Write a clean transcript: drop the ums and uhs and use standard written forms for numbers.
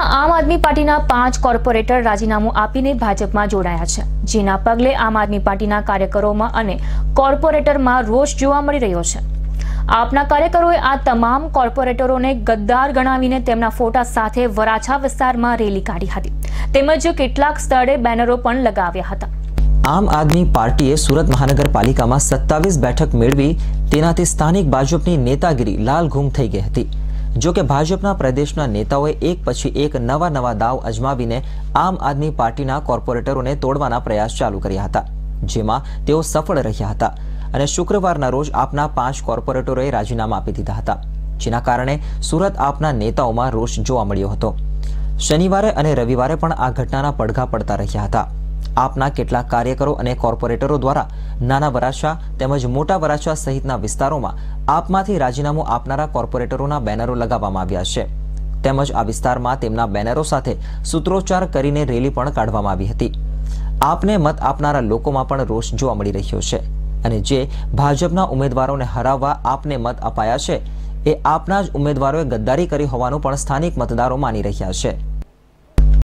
आम आदमी पार्टीना 5 कोर्पोरेटर राजीनामु आपीने भाजपमां जोडाया छे, जेना पगले आम आदमी पार्टीना कार्यकरोमां अने कोर्पोरेटरमां रोष जोवा मळी रह्यो छे। आपना कार्यकरोए आ तमाम कोर्पोरेटरोने गद्दार गणावीने तेमना फोटा साथे वराछा विस्तारमां रेली काढी हती, તેમજ કેટલાક સ્થળે બેનરો પણ લગાવ્યા હતા। आम आदमी पार्टीए सूरत महानगरपालिका में 27 बैठक मेळवी, तेनाथी स्थानिक भाजपनी नेतागिरी लालघूम थई गई हती। जो कि भाजपा प्रदेशना नेताओं एक पछी एक नवा नवा दाव अजमावीने आम आदमी पार्टीना कोर्पोरेटरोने तोड़वाना प्रयास चालू कर्या हता, जेमां तेओ सफल रह्या हता अने शुक्रवारना रोज आपना 5 कोर्पोरेटरोए राजीनामा आपी दीधा हता, जेना कारणे सूरत आपना नेताओमां रोष जोवा मळ्यो हतो। शनिवारे अने रविवारे पण आ घटनाना પડઘા પડતા રહ્યા હતા। આપના કેટલાક કાર્યકરો અને કોર્પોરેટરો દ્વારા નાના વરાછા તેમજ મોટા વરાછા સહિતના વિસ્તારોમાં આપમાંથી રાજીનામું આપનારા કોર્પોરેટરોના બેનરો લગાવવામાં આવ્યા છે, તેમજ આ વિસ્તારમાં તેમના બેનરો સાથે સૂત્રોચ્ચાર કરીને રેલી પણ કાઢવામાં આવી હતી। આપને મત આપનારા લોકોમાં પણ રોષ જોવા મળી રહ્યો છે અને જે ભાજપના ઉમેદવારોને હરાવવા આપને મત અપાયા છે એ આપના જ ઉમેદવારોએ ગદ્દારી કરી હોવાનું પણ સ્થાનિક મતદારો માની રહ્યા છે।